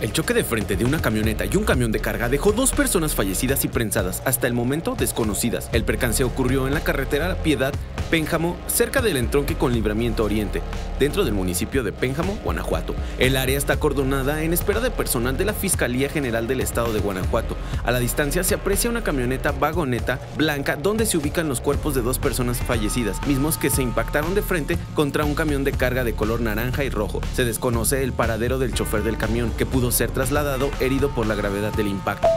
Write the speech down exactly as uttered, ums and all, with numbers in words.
El choque de frente de una camioneta y un camión de carga dejó dos personas fallecidas y prensadas, hasta el momento desconocidas. El percance ocurrió en la carretera La Piedad, Pénjamo, cerca del entronque con Libramiento Oriente, dentro del municipio de Pénjamo, Guanajuato. El área está acordonada en espera de personal de la Fiscalía General del Estado de Guanajuato. A la distancia se aprecia una camioneta vagoneta blanca donde se ubican los cuerpos de dos personas fallecidas, mismos que se impactaron de frente contra un camión de carga de color naranja y rojo. Se desconoce el paradero del chofer del camión, que pudo ser trasladado herido por la gravedad del impacto.